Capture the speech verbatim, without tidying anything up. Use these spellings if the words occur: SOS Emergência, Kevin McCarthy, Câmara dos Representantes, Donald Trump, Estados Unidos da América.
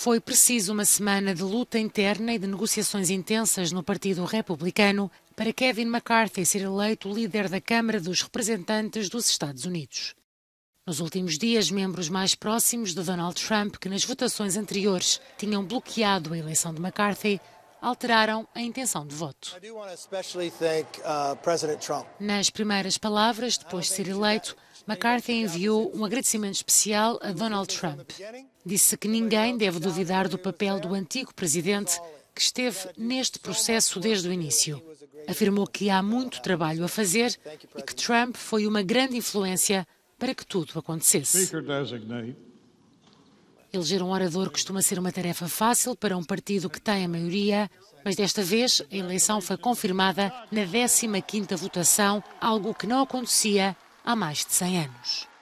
Foi preciso uma semana de luta interna e de negociações intensas no Partido Republicano para Kevin McCarthy ser eleito líder da Câmara dos Representantes dos Estados Unidos. Nos últimos dias, membros mais próximos de Donald Trump, que nas votações anteriores tinham bloqueado a eleição de McCarthy, alteraram a intenção de voto. Nas primeiras palavras, depois de ser eleito, McCarthy enviou um agradecimento especial a Donald Trump. Disse que ninguém deve duvidar do papel do antigo presidente, que esteve neste processo desde o início. Afirmou que há muito trabalho a fazer e que Trump foi uma grande influência para que tudo acontecesse. Eleger um orador costuma ser uma tarefa fácil para um partido que tem a maioria, mas desta vez a eleição foi confirmada na décima quinta votação, algo que não acontecia há mais de cem anos.